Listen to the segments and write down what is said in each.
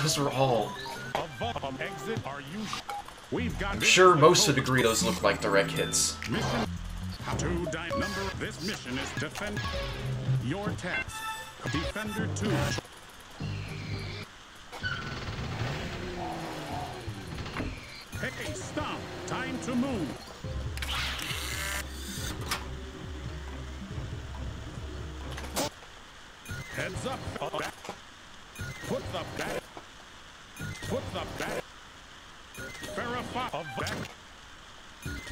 Those were all... I'm sure most of the Doritos look like direct hits. This mission is defend your task. Defender 2. Hey, stop! Time to move. Heads up! Put the bat. Put the bat. Verify.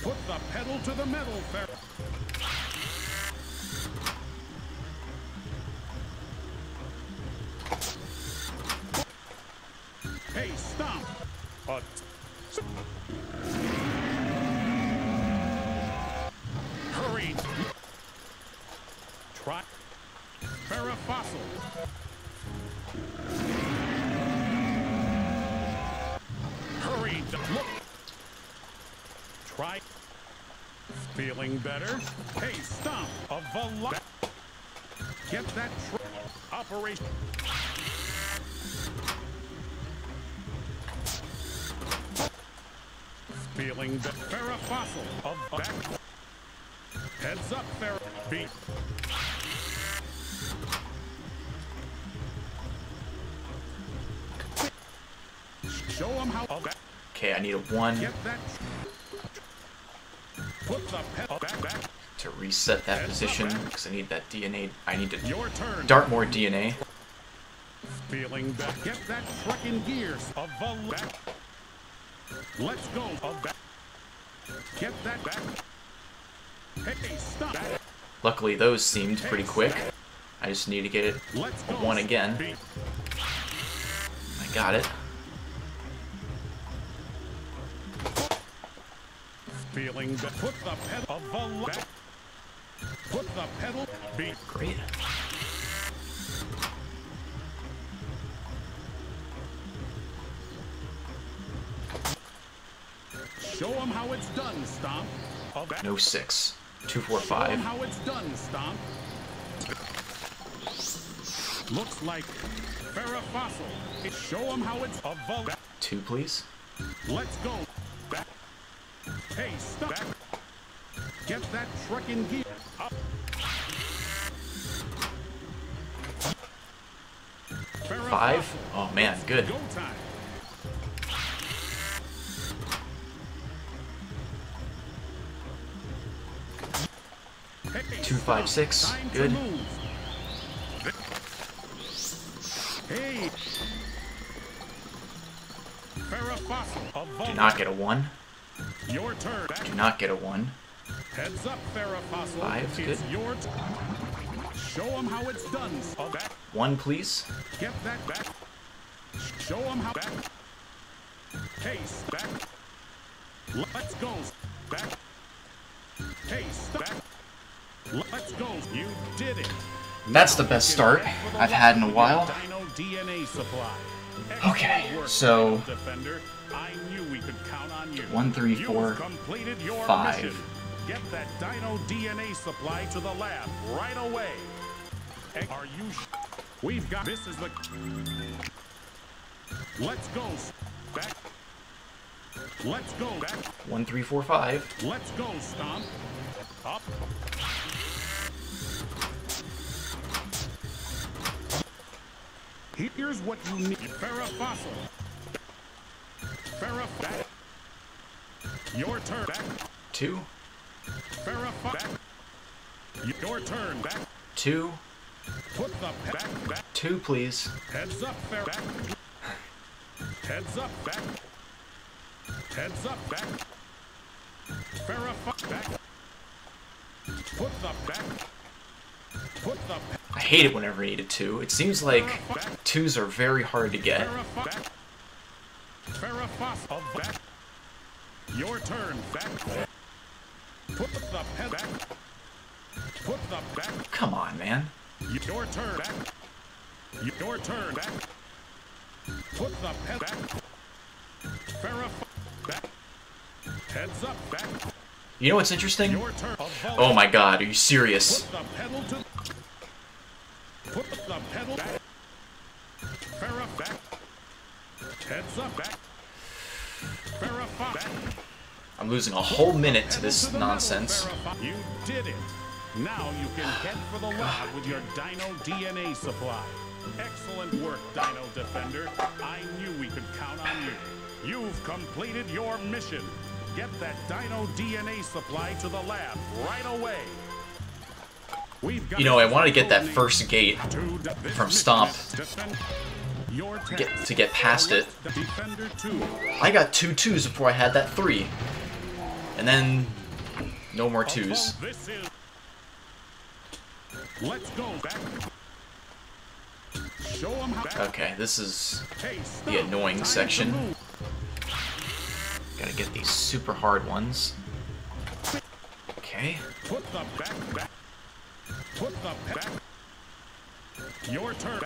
Put the pedal to the metal. Hey, stop! Hurry! Try. Ferrofossil. Hurry! Look! Try. Feeling better? Hey, stop! A Velociraptor. Get that operation. Feeling the Ferrofossil of back. Heads up, Ferrofossil. Show them how. Okay, I need a one. Get that. Put the pedal back to reset that heads position because I need that DNA. I need to dart more DNA. Feeling that. Get that trucking gears of the back. Let's go. Get that back. Hey, stop. Luckily, those seemed pretty quick. I just need to get it one again. I got it. Feeling the put the pedal back. Put the pedal. Great. Show them how it's done, Stomp. No 6. 2, 4, 5. Show them how it's done, Stomp. Looks like Ferrofossil. Show them how it's 2, please. Let's go. Back. Hey, stop. Back. Get that trucking gear up. Ferrofossil. 5. Oh man, good. Go time. Hey, 2, 5, 6. Good. Hey. Do not get a 1. Your turn. Do not get a 1. Heads up, Ferrofossil. 5. Good. Your show them how it's done. 1, please. Get that back. Show them how. Back. Case back. Let's go. Back. Case back. Let's go. You did it. That's the best start I've had in a while. Dino DNA supply. Okay, so 1, 3, 4, 5. Get that Dino DNA supply to the lab right away. Are you? We've got this. Is the let's go back. Let's go back. 1, 3, 4, 5. Let's go, Stomp. Up. Here's what you need. Ferrofossil. Ferrof. Your turn. Back. 2. Ferrof. Your turn. Back. 2. Put the back. 2, please. Heads up, Ferrof. Back. Heads up, back. Heads up, back. Ferrof. Back. Put the back. Put the I hate it whenever I need a 2. It seems like 2s are very hard to get. Ferrofossil back. Your turn back. Put the pedal back. Put the back. Come on, man. Your turn back. Your turn back. Put the pedal back. Ferrofossil back. Heads up back. You know what's interesting? Oh my god, are you serious? Put the pedal back. Ferrofossil back. Heads up, back. I'm losing a whole minute to this nonsense. You did it. Now you can head for the lab with your Dino DNA supply. Excellent work, Dino Defender. I knew we could count on you. You've completed your mission. Get that Dino DNA supply to the lab right away. We've got, you know, I wanted to get that first gate from Stomp to get past it. I got 2 2s before I had that 3. And then no more 2s. Okay, this is the annoying section. Gotta get these super hard ones. Okay. Your turn.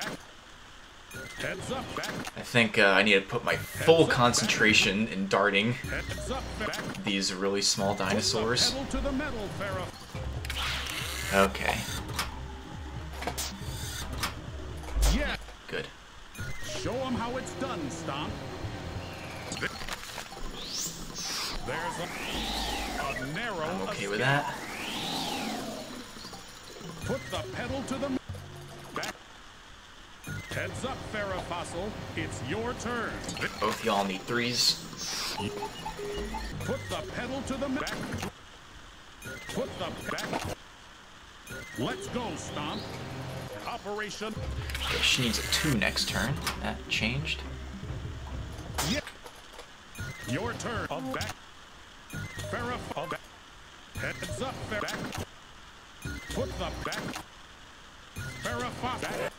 Heads up, back. I think I need to put my full concentration in darting these really small dinosaurs. Okay. Yeah. Good. Show them how it's done, Stomp. There's a narrow. I'm okay with that. Put the pedal to the back. Heads up, Ferrophossil. It's your turn. Both y'all need 3s. Put the pedal to the back. Put the back. Let's go, Stomp. Operation. Okay, she needs a 2 next turn. That changed. Yeah. Your turn. Back. Ferrophossil. Back. Heads up, Ferrophossil. Put the back. Ferrophossil.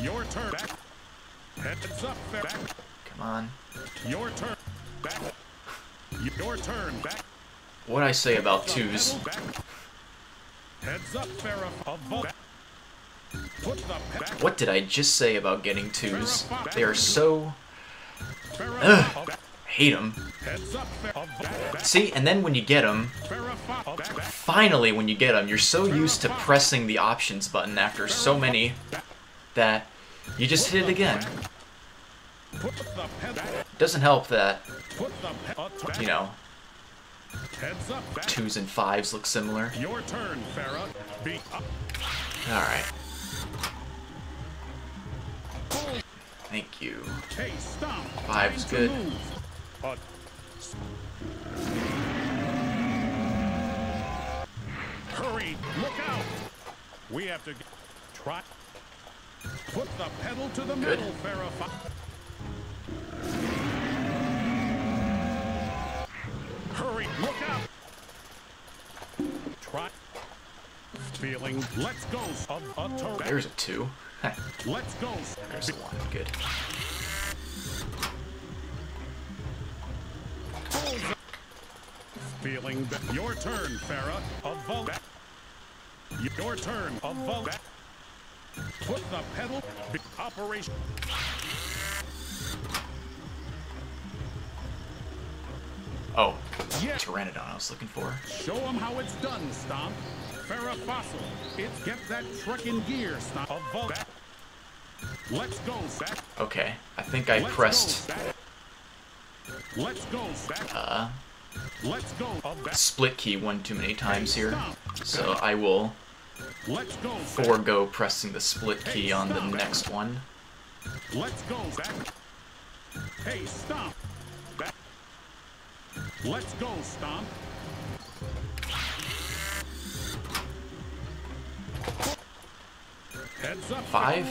Your turn. Back. Heads up, back. Come on. Your turn. Back. Your turn. Back. What I say about 2s. Heads up, Ferrophossil. What did I just say about getting 2s? They are so... Ugh. Hate them. See, and then when you get them, finally when you get them, you're so used to pressing the options button after so many that you just hit it again. Doesn't help that, you know, 2s and 5s look similar. Alright. Thank you. 5's good. Hurry! Look out! We have to try. Put the pedal to the metal, Farrah. Hurry! Look out! Try. Feeling. Let's go. There's a 2. Let's go. There's a 1. Good. Feeling that your turn, Farrah. Your turn, put the pedal. Operation. Oh, yeah. Tyrannodon I was looking for. Show them how it's done, Stomp. Ferrophossil, it's get that truckin' gear, Stomp. Let's go, Zap. Okay, I think I pressed. Let's go, Zap. Let's go. Split key one too many times here, so I will forego pressing the split key on the next one. Let's go, Zap. Hey, Stomp. Let's go, Stomp. Heads up, 5.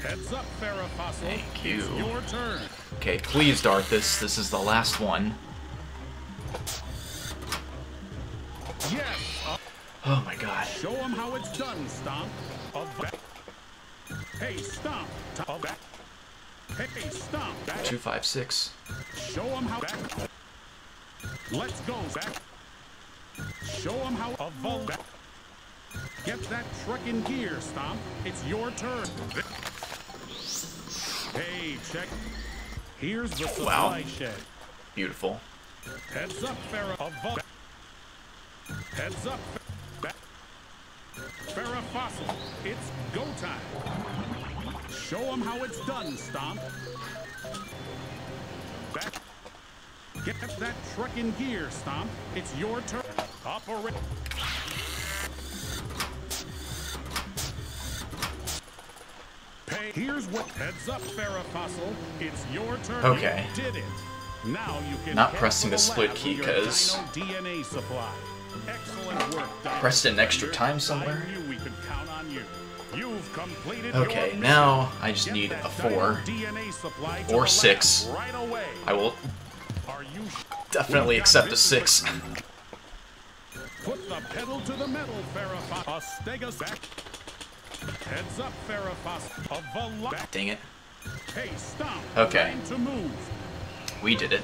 Heads up, Ferrophossil. Thank you. It's your turn. Okay, please dart this. This is the last one. Yes. Oh my god. Show them how it's done, Stomp. Hey, Stomp. Hey, Stomp. 2, 5, 6. Show them how. Let's go, Zach. Show them how. Get that truckin' gear, Stomp. It's your turn. Hey, check. Here's the supply shed. Beautiful. Heads up, Ferrophossil. Heads up, Ferrophossil. It's go time. Show them how it's done, Stomp. Back. Get that truck in gear, Stomp. It's your turn. Operate. Pay. Here's what heads up, Ferrofossil. It's your turn. Okay. You did it. Now you can not pressing the split key because DNA supply. Excellent work. Pressed it an extra time somewhere. I knew we could count on you. You've completed okay, now I just need a 4 or 6. Right away. I will definitely accept a 6. Put the pedal to the metal, Ferrofossil. A Stegosaurus. Heads up, Ferrofossil. A Velociraptor. Dang it. Hey, stop. Okay. Time to move. We did it.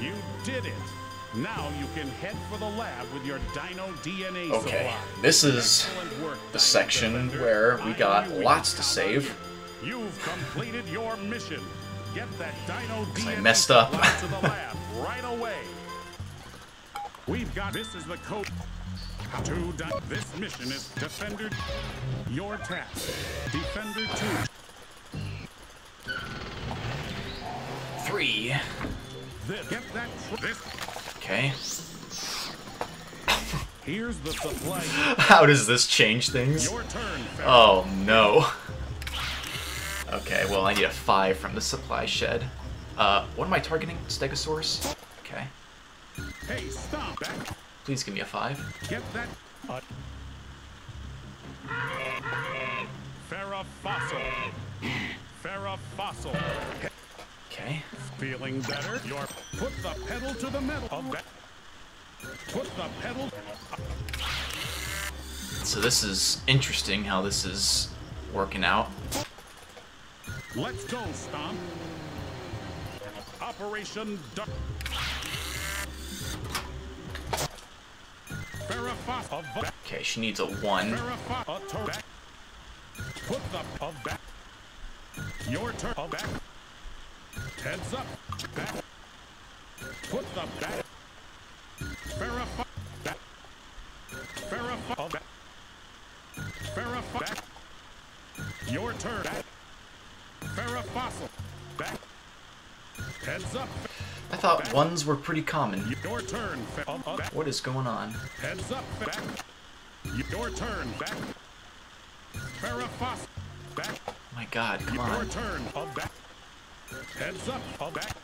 You did it. Now you can head for the lab with your Dino DNA. Okay, this is the section where we got lots to save. You've completed your mission. Get that Dino DNA. I messed up. To the lab right away. We've got this is the code. To this mission is Defender. Your task, Defender 2, 3. Get that. Okay. Here's the supply. How does this change things? Your turn, oh no. Okay, well I need a 5 from the supply shed. What am I targeting? Stegosaurus. Okay. Hey, stop. Please give me a 5. Get that. Ferrofossil. Ferrofossil. Okay. Feeling better? Your put the pedal to the metal. Put the pedal. So this is interesting how this is working out. Let's go, Stomp. Operation Duck. Okay, she needs a 1. Put the back. Your turn. Back. Heads up. Back. Put the back. Verify. Back. Verify. Back. Verify. Back. Your turn. Ferrofossil. Back. Heads up. I thought 1s were pretty common. Your turn. What is going on? Heads up. Back. Your turn. Back. Ferrofossil. Back. My God, come on. Your turn. Back. Heads up. Back.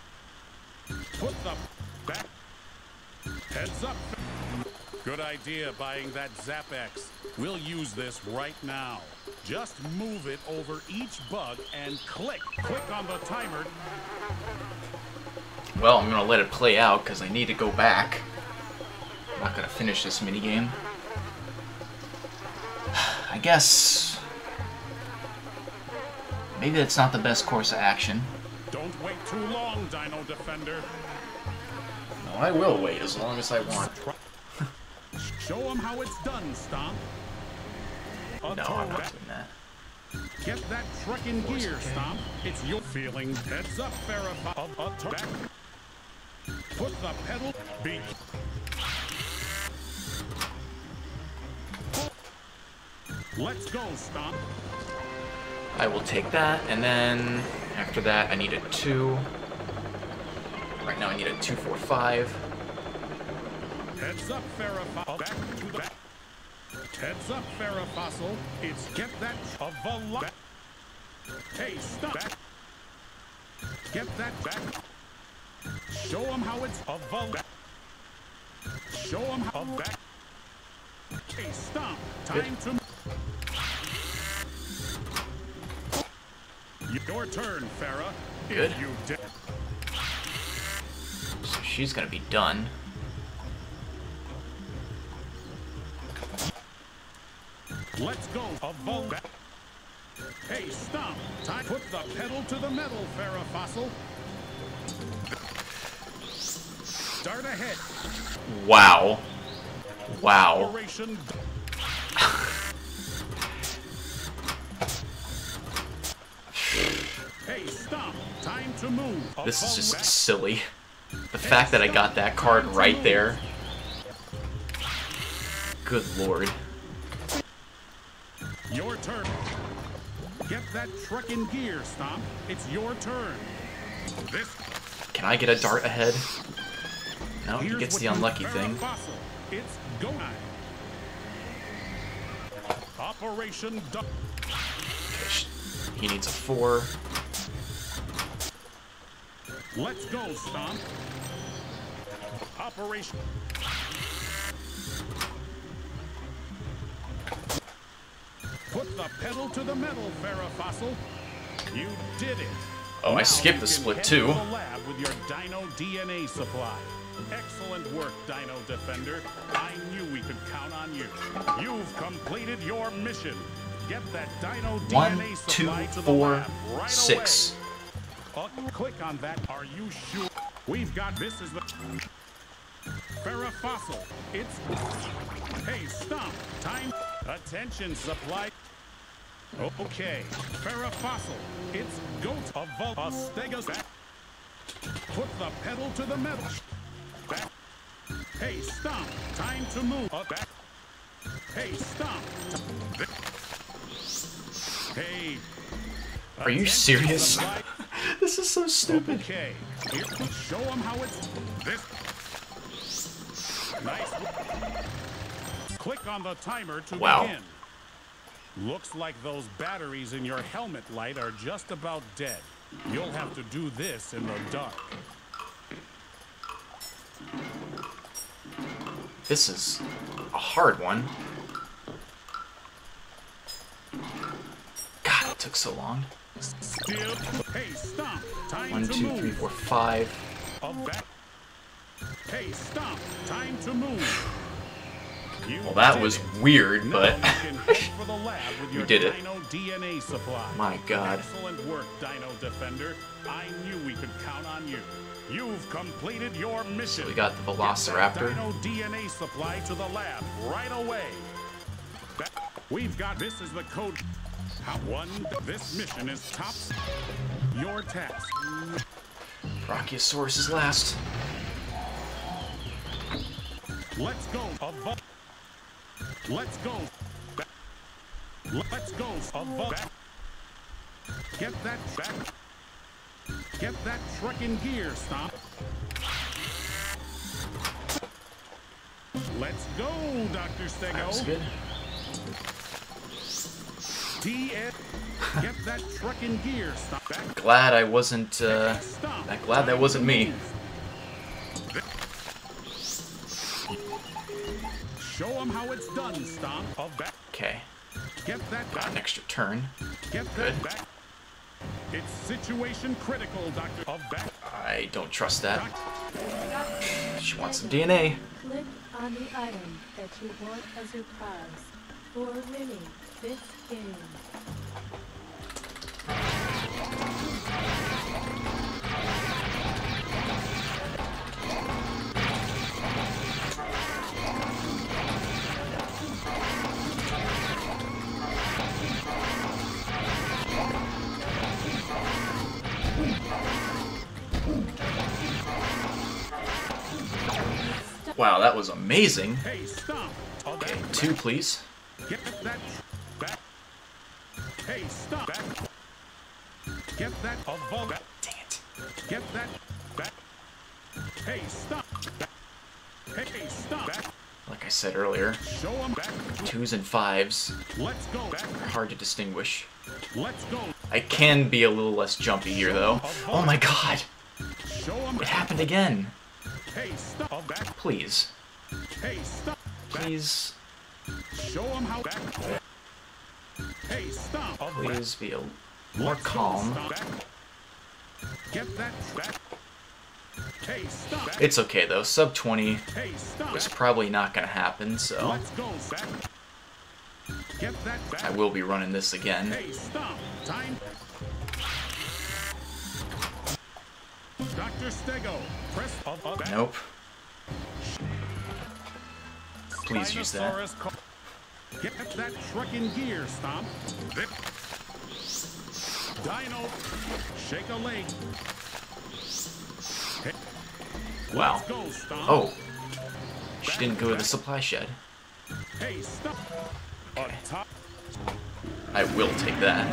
Put the back. Heads up. Good idea buying that Zap-X. We'll use this right now. Just move it over each bug and click. Click on the timer. Well, I'm gonna let it play out because I need to go back. I'm not gonna finish this minigame. I guess maybe that's not the best course of action. Don't wait too long, Dino Defender. No, I will wait as long as I want. Show them how it's done, Stomp. No, I'm not doing that. Get that truck in gear, okay. Stomp. It's your feeling. Heads up, Ferrofossil. Back. Put the pedal. Beat. Let's go, Stomp. I will take that, and then after that, I need a 2. Right now, I need a 2, 4, 5. Heads up, Ferrofossil. Back to the back. Heads up, Ferrofossil. It's get that of a lot. Hey, stop. Back. Get that back. Show them how it's of a back. Show them how back. Hey, stop. Time to. Your turn, Farrah. Good. You did. So she's gonna be done. Let's go. Hey, stop. Time. Put the pedal to the metal, Ferrofossil. Start ahead. Wow. Wow. Hey, stop. Time to move. This is just silly. The fact that I got that card right there. Good lord. Your turn. Get that truck in gear, Stomp. It's your turn. This... Can I get a dart ahead? No, he gets the unlucky thing. It's go time. Operation Duck. He needs a 4. Let's go, Stomp. Operation. Put the pedal to the metal, Ferrofossil. You did it. Oh, now I skipped the split too. Lab with your Dino DNA supply. Excellent work, Dino Defender. I knew we could count on you. You've completed your mission. Get that Dino DNA supply to the lab right 6. Away. Click on that. Are you sure? We've got this. Is the Ferrofossil. It's hey, Stomp. Time. Attention, supply. Okay, Ferrofossil, it's goat of a Stegosaurus. Put the pedal to the metal. Back. Hey, Stomp, time to move. Back. Hey, Stomp. Hey. Are you serious? This is so stupid. Okay, here, show them how it's. This. Nice. Click on the timer to begin. Looks like those batteries in your helmet light are just about dead. You'll have to do this in the dark. This is a hard one. God, it took so long. 1, 2, 3, 4, 5. Hey, Stomp, time to move. Well, that was weird, but you did it. My God. Excellent work, Dino Defender. I knew we could count on you. You've completed your mission. So we got the Velociraptor. Dino DNA supply to the lab right away. We've got this is the code. One. This mission is top. Your task. Brachiosaurus is last. Let's go. Let's go. Let's go. Get that back. Get that truck in gear, Stomp. Let's go, Dr. Stego. That was good. Get that truck in gear, Stomp. Glad I wasn't. I'm glad that wasn't me. Show them how it's done, Stomp. Okay. Get that back. Got an extra turn. Get that back. It's situation critical, Doctor. I don't trust that. She wants some DNA. Click on the item that you want as a prize for winning this game. Wow, that was amazing. Okay, 2, please. Get that back. Hey, Stomp. Get that back. Dang it. Get that back. Hey, Stomp. Hey, Stomp. Like I said earlier, 2s and 5s are hard to distinguish. I can be a little less jumpy here, though. Oh my god! It happened again. Please. Please. Please be more calm. It's okay though, sub 20 was probably not gonna happen, so I will be running this again. Dr. Stego, press up. Nope. Please use that. Get that truck in gear, Stomp. Dino, shake a leg. Wow. Oh. She didn't go to the supply shed. Okay. I will take that.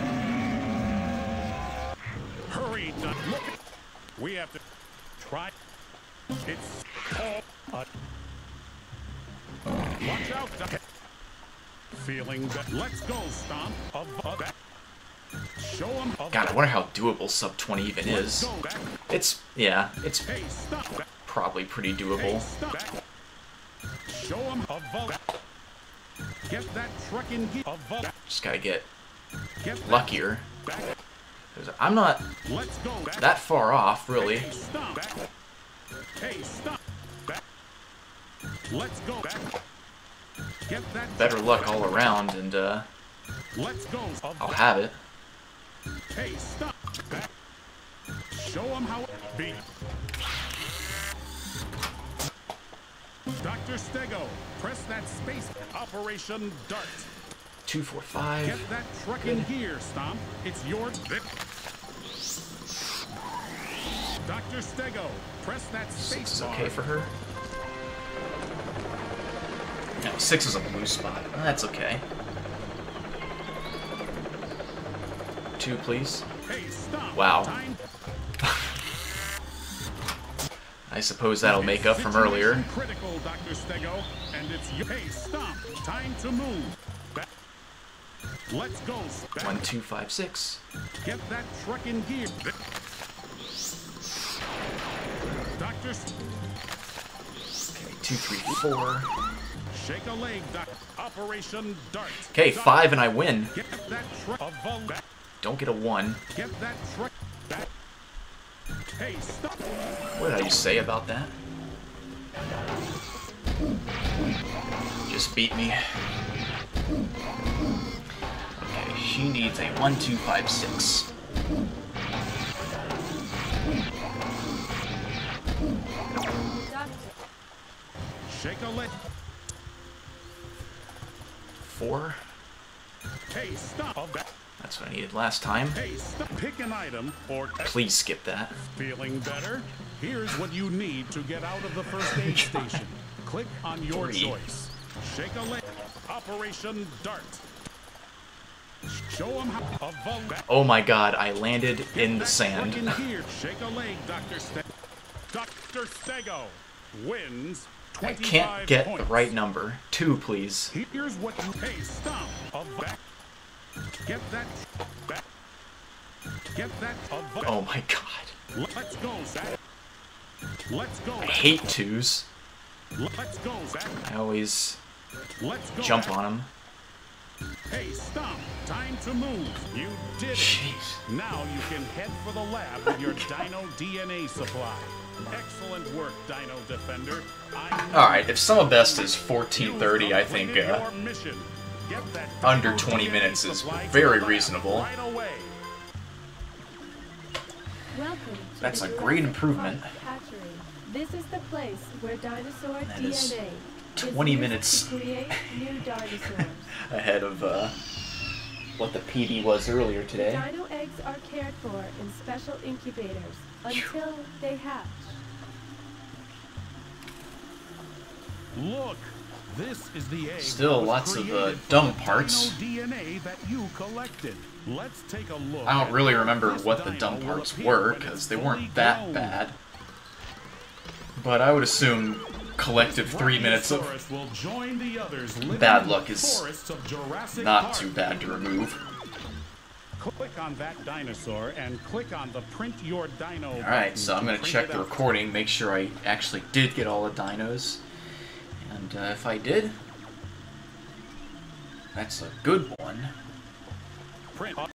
Hurry, look. We have to try. It's watch out. Feeling that. Let's go, Stomp. Show them. God, I wonder how doable sub 20 even is. It's, yeah, it's probably pretty doable. Show them above. Get that trucking above. Just gotta get luckier. I'm not that far off, really. Hey, stop. Let's go. Get that better luck all around, and let's go. I'll have it. Hey, stop. Show them how it be. Dr. Stego, press that space. Operation Dart. 245. Get that truck in here, Stomp. It's your victory. Dr. Stego, press that space. 6 is okay for her. No, 6 is a blue spot. That's okay. 2, please. Hey, stop. Wow. I suppose that'll make up from earlier. Critical, Dr. Stego, and it's your stop. Time to move. Back. Let's go. Back. 1, 2, 5, 6. Get that truck in gear. Okay, 2, 3, 4. Shake a leg, Operation Dart. Okay, 5 and I win. Get that don't get a 1. Get that back. Hey, stop. What did I just say about that? Just beat me. Okay, she needs a 1, 2, 5, 6. Shake a leg. 4. Hey, stop. That's what I needed last time. Hey, stop. Pick an item or please skip that. Feeling better? Here's what you need to get out of the first aid station. Click on your 3. Choice. Shake a leg. Operation Dart. Show them how a vulnerable. Oh my God! I landed in the sand. In here. Shake a leg, Dr. Stego. Dr. Stego wins. I can't get points. The right number. 2, please. Here's what you pay. Stop. Back. Get that. Back. Get that. Back. Oh my God. Let's go, Zach. Let's go. I hate 2s. Let's go, Zach. I always let's go, jump back. On them. Hey, stop. Time to move. You did it. Jeez. Now you can head for the lab with your Dino DNA supply. Excellent work, Dino Defender. Alright, if Summer Best is 14:30, I think under 20 minutes is very reasonable. That's a great improvement. This is the place where dinosaur DNA 20 minutes ahead of what the PD was earlier today. Dino eggs are cared for in special incubators until they hatch. Look, this is the egg. Still lots of dumb parts. DNA that you collected. Let's take a look. I don't really remember what the dumb parts were because they weren't that bad. But I would assume collective 3 minutes of bad luck is not too bad to remove. Click on that dinosaur and click on the print your dino. All right, so I'm going to check the recording, make sure I actually did get all the dinos. And if I did, that's a good one. Print.